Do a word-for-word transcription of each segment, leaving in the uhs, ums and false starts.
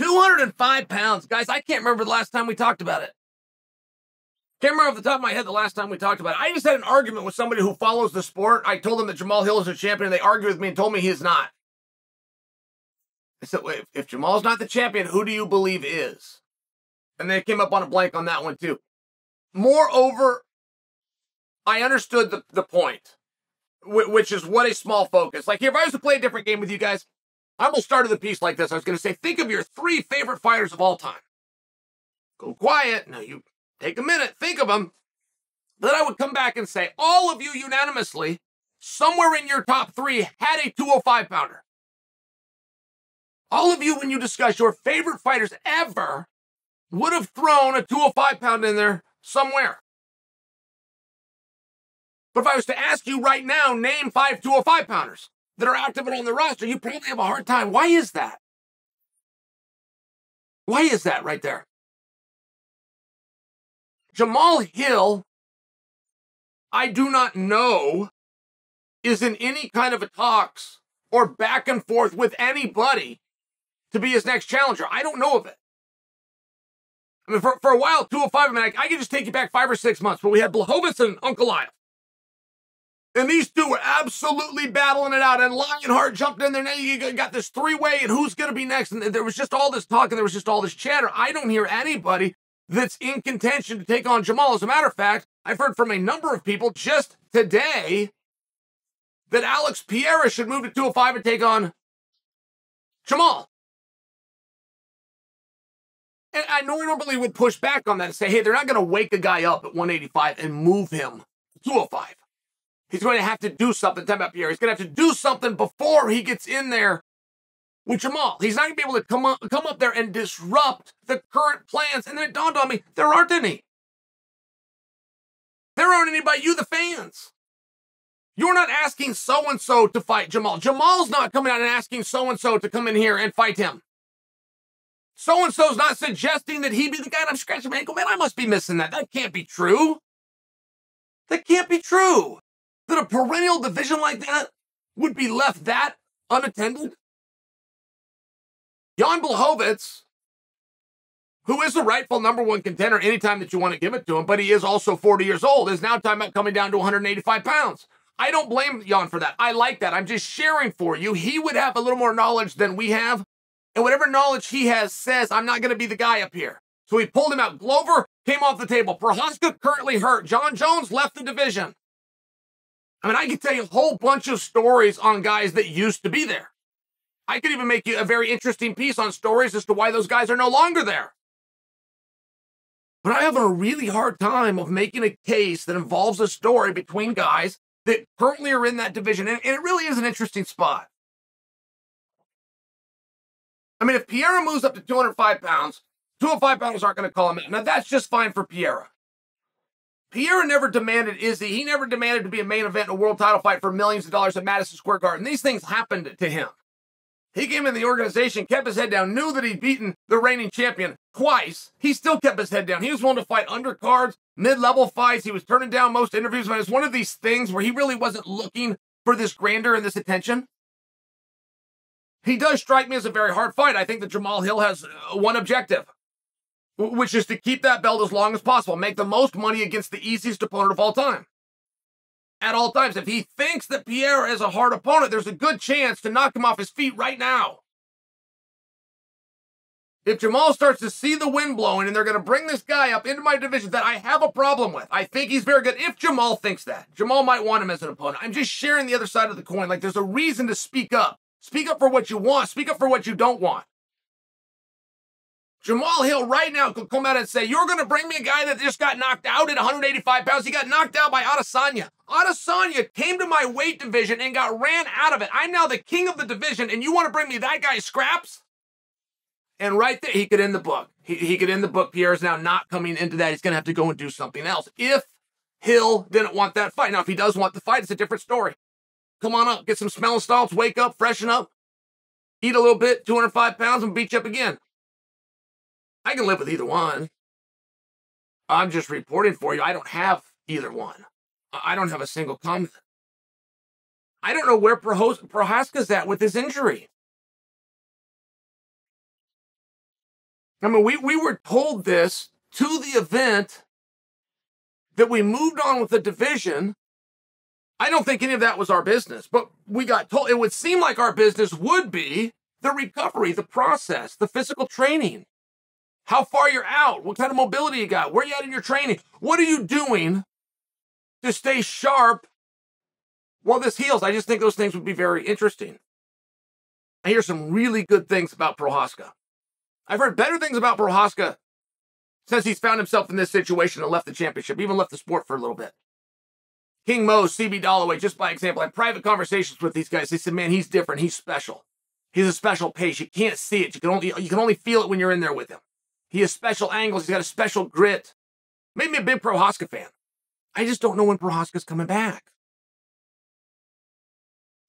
two hundred five pounds. Guys, I can't remember the last time we talked about it. Can't remember off the top of my head the last time we talked about it. I just had an argument with somebody who follows the sport. I told them that Jamal Hill is a champion, and they argued with me and told me he is not. I said, wait, if Jamal's not the champion, who do you believe is? And they came up on a blank on that one, too. Moreover, I understood the, the point, which is what a small focus. Like, here, if I was to play a different game with you guys, I almost started the piece like this. I was going to say, think of your three favorite fighters of all time. Go quiet. Now, you take a minute. Think of them. Then I would come back and say, all of you unanimously, somewhere in your top three, had a two oh five pounder. All of you, when you discuss your favorite fighters ever, would have thrown a two oh five pound in there somewhere. But if I was to ask you right now, name five two oh five pounders that are active and on the roster, you probably have a hard time. Why is that? Why is that right there? Jamal Hill, I do not know, is in any kind of a talks or back and forth with anybody to be his next challenger. I don't know of it. I mean, for, for a while, two oh five, I mean, I, I could just take you back five or six months, but we had Blachowicz and Uncle Lyle. And these two were absolutely battling it out, and Lionheart jumped in there. Now you got this three-way, and who's going to be next? And there was just all this talk, and there was just all this chatter. I don't hear anybody that's in contention to take on Jamal. As a matter of fact, I've heard from a number of people just today that Alex Pereira should move to two oh five and take on Jamal. And I normally would push back on that and say, hey, they're not going to wake a guy up at one eighty-five and move him to two oh five. He's going to have to do something. Time about Pereira. He's going to have to do something before he gets in there with Jamal. He's not going to be able to come up, come up there and disrupt the current plans. And then it dawned on me, there aren't any. There aren't anybody, you the fans. You're not asking so-and-so to fight Jamal. Jamal's not coming out and asking so-and-so to come in here and fight him. So-and-so's not suggesting that he be the guy, and I'm scratching my ankle. Man, I must be missing that. That can't be true. That can't be true. That a perennial division like that would be left that unattended. Jan Blachowicz, who is the rightful number one contender anytime that you want to give it to him, but he is also forty years old, is now talking about coming down to one eighty-five pounds. I don't blame Jan for that. I like that. I'm just sharing for you. He would have a little more knowledge than we have. And whatever knowledge he has says, I'm not going to be the guy up here. So we pulled him out. Glover came off the table. Procházka currently hurt. Jon Jones left the division. I mean, I could tell you a whole bunch of stories on guys that used to be there. I could even make you a very interesting piece on stories as to why those guys are no longer there. But I have a really hard time of making a case that involves a story between guys that currently are in that division, and, and it really is an interesting spot. I mean, if Pereira moves up to two oh five pounds, two oh five pounders aren't going to call him out. Now, that's just fine for Pereira. Pereira never demanded Izzy. He never demanded to be a main event in a world title fight for millions of dollars at Madison Square Garden. These things happened to him. He came in the organization, kept his head down, knew that he'd beaten the reigning champion twice. He still kept his head down. He was willing to fight undercards, mid-level fights. He was turning down most interviews. But it was one of these things where he really wasn't looking for this grandeur and this attention. He does strike me as a very hard fight. I think that Jamal Hill has one objective, which is to keep that belt as long as possible, make the most money against the easiest opponent of all time. At all times, if he thinks that Pereira is a hard opponent, there's a good chance to knock him off his feet right now. If Jamal starts to see the wind blowing and they're going to bring this guy up into my division that I have a problem with, I think he's very good. If Jamal thinks that, Jamal might want him as an opponent. I'm just sharing the other side of the coin. Like, there's a reason to speak up. Speak up for what you want. Speak up for what you don't want. Jamal Hill right now could come out and say, you're going to bring me a guy that just got knocked out at one eighty-five pounds. He got knocked out by Adesanya. Adesanya came to my weight division and got ran out of it. I'm now the king of the division, and you want to bring me that guy's scraps? And right there, he could end the book. He, he could end the book. Pierre's now not coming into that. He's going to have to go and do something else. If Hill didn't want that fight. Now, if he does want the fight, it's a different story. Come on up. Get some smelling salts. Wake up. Freshen up. Eat a little bit. two oh five pounds and beat you up again. I can live with either one. I'm just reporting for you. I don't have either one. I don't have a single comment. I don't know where Procházka's at with his injury. I mean, we, we were told this to the event that we moved on with the division. I don't think any of that was our business, but we got told it would seem like our business would be the recovery, the process, the physical training, how far you're out, what kind of mobility you got, where you at in your training, what are you doing to stay sharp while this heals. I just think those things would be very interesting. I hear some really good things about Procházka. I've heard better things about Procházka since he's found himself in this situation and left the championship, even left the sport for a little bit. King Mo, C B Dalloway, just by example, I had private conversations with these guys. They said, man, he's different. He's special. He's a special pace. You can't see it. You can only, you can only feel it when you're in there with him. He has special angles. He's got a special grit. Made me a big Procházka fan. I just don't know when Procházka's coming back.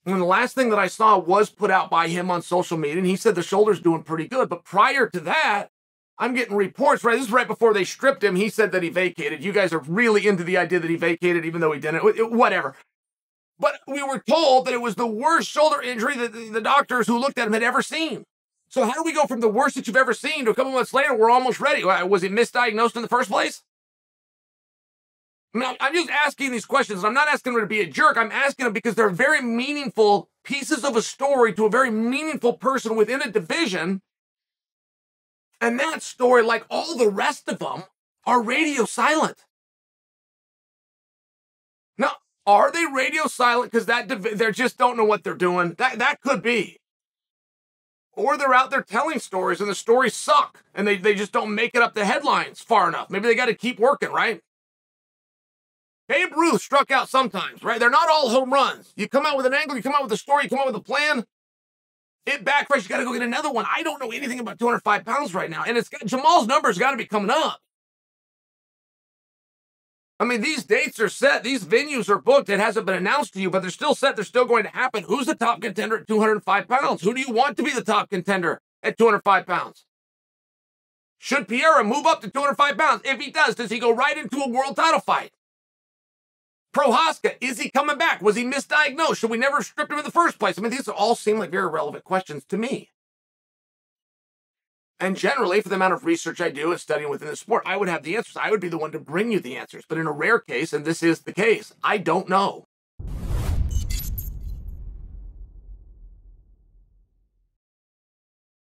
And the last thing that I saw was put out by him on social media, and he said the shoulder's doing pretty good. But prior to that, I'm getting reports, right? This is right before they stripped him. He said that he vacated. You guys are really into the idea that he vacated, even though he didn't. It, it, whatever. But we were told that it was the worst shoulder injury that the, the doctors who looked at him had ever seen. So how do we go from the worst that you've ever seen to a couple months later, we're almost ready? Was he misdiagnosed in the first place? Now, I'm just asking these questions, and I'm not asking them to be a jerk. I'm asking them because they're very meaningful pieces of a story to a very meaningful person within a division. And that story, like all the rest of them, are radio silent. Now, are they radio silent because that they just don't know what they're doing? That, that could be. Or they're out there telling stories, and the stories suck, and they, they just don't make it up the headlines far enough. Maybe they got to keep working, right? Babe Ruth struck out sometimes, right? They're not all home runs. You come out with an angle, you come out with a story, you come out with a plan. It backfires, you got to go get another one. I don't know anything about two hundred five pounds right now. And it's got, Jamal's number's got to be coming up. I mean, these dates are set. These venues are booked. It hasn't been announced to you, but they're still set. They're still going to happen. Who's the top contender at two hundred five pounds? Who do you want to be the top contender at two hundred five pounds? Should Pereira move up to two hundred five pounds? If he does, does he go right into a world title fight? Procházka, is he coming back? Was he misdiagnosed? Should we never have stripped him in the first place? I mean, these all seem like very relevant questions to me. And generally, for the amount of research I do and studying within the sport, I would have the answers. I would be the one to bring you the answers. But in a rare case, and this is the case, I don't know.